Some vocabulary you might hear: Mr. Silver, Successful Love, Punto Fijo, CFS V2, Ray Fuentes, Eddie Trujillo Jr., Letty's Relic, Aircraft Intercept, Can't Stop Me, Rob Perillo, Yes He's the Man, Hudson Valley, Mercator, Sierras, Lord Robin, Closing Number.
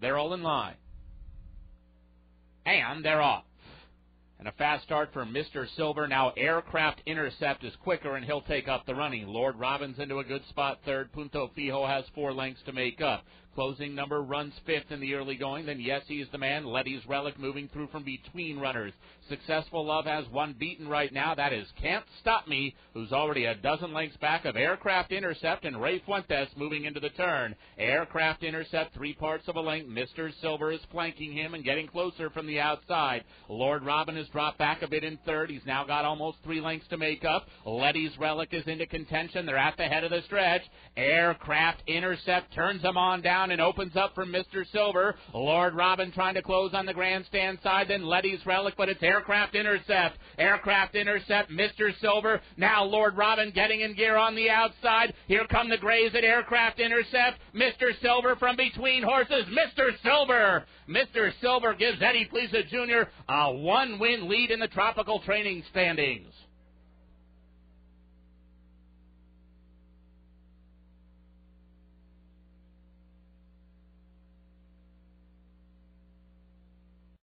They're all in line. And they're off. And a fast start for Mr. Silver. Now Aircraft Intercept is quicker, and he'll take up the running. Lord Robin's into a good spot third. Punto Fijo has 4 lengths to make up. Closing Number runs fifth in the early going. Then Yes, He's the Man. Letty's Relic moving through from between runners. Successful Love has one beaten right now. That is Can't Stop Me, who's already a dozen lengths back of Aircraft Intercept, and Ray Fuentes moving into the turn. Aircraft Intercept 3/4 of a length. Mr. Silver is flanking him and getting closer from the outside. Lord Robin has dropped back a bit in third. He's now got almost 3 lengths to make up. Letty's Relic is into contention. They're at the head of the stretch. Aircraft Intercept turns them on down and opens up for Mr. Silver. Lord Robin trying to close on the grandstand side, then Letty's Relic, but it's Aircraft Intercept. Aircraft Intercept, Mr. Silver. Now Lord Robin getting in gear on the outside. Here come the grays at Aircraft Intercept. Mr. Silver from between horses. Mr. Silver! Mr. Silver gives Eddie Trujillo Jr. a 1-win lead in the Tropical Training standings.